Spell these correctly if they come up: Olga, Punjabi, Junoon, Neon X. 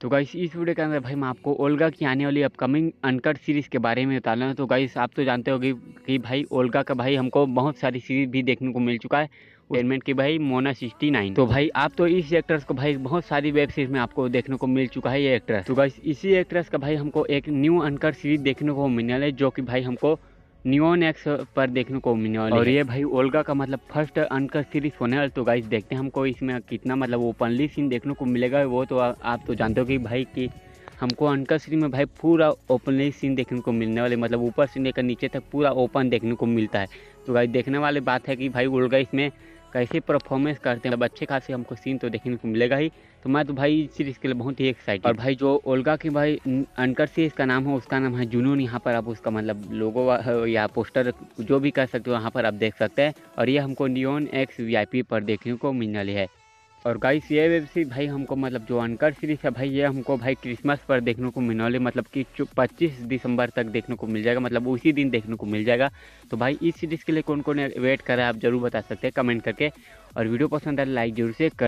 तो गाइस इस वीडियो के अंदर भाई मैं आपको ओल्गा की आने वाली अपकमिंग अनकट सीरीज़ के बारे में बता रहा हूँ। तो गाइस आप तो जानते होगे कि भाई ओल्गा का भाई हमको बहुत सारी सीरीज़ भी देखने को मिल चुका है एनिमेट की भाई मोना 69। तो भाई आप तो इस एक्ट्रेस को भाई बहुत सारी वेब सीरीज में आपको देखने को मिल चुका है ये एक्ट्रेस। तो गाइस इसी एक्ट्रेस का भाई हमको एक न्यू अनकट सीरीज देखने को मिलने वाला है जो कि भाई हमको नियॉन एक्स पर देखने को मिलने वाला है और ये भाई ओल्गा का मतलब फर्स्ट अनकट सीरीज होने वाला। तो गाइस देखते हैं हमको इसमें कितना मतलब ओपनली सीन देखने को मिलेगा। वो तो आप तो जानते हो कि भाई कि हमको अनकट सीरीज में भाई पूरा ओपनली सीन देखने को मिलने वाले, मतलब ऊपर से लेकर नीचे तक पूरा ओपन देखने को मिलता है। तो गाइस देखने वाली बात है कि भाई ओल्गा इसमें कैसे परफॉर्मेंस करते हैं, मतलब अच्छे खासे हमको सीन तो देखने को मिलेगा ही। तो मैं तो भाई इस सीरीज़ के लिए बहुत ही एक्साइटेड। और भाई जो ओल्गा की भाई अनकट सीरीज़ का नाम है उसका नाम है जुनून। यहाँ पर आप उसका मतलब लोगो या पोस्टर जो भी कर सकते हो यहाँ पर आप देख सकते हैं। और ये हमको नियॉन एक्स VIP पर देखने को मिलने वाली है। और गाइस ये वेब सीरीज भाई हमको मतलब जो अनकट सीरीज़ है भाई ये हमको भाई क्रिसमस पर देखने को मिलने वाली, मतलब कि 25 दिसंबर तक देखने को मिल जाएगा, मतलब उसी दिन देखने को मिल जाएगा। तो भाई इस सीरीज़ के लिए कौन कौन वेट कर रहा है आप ज़रूर बता सकते हैं कमेंट करके। और वीडियो पसंद आए लाइक जरूर से कर।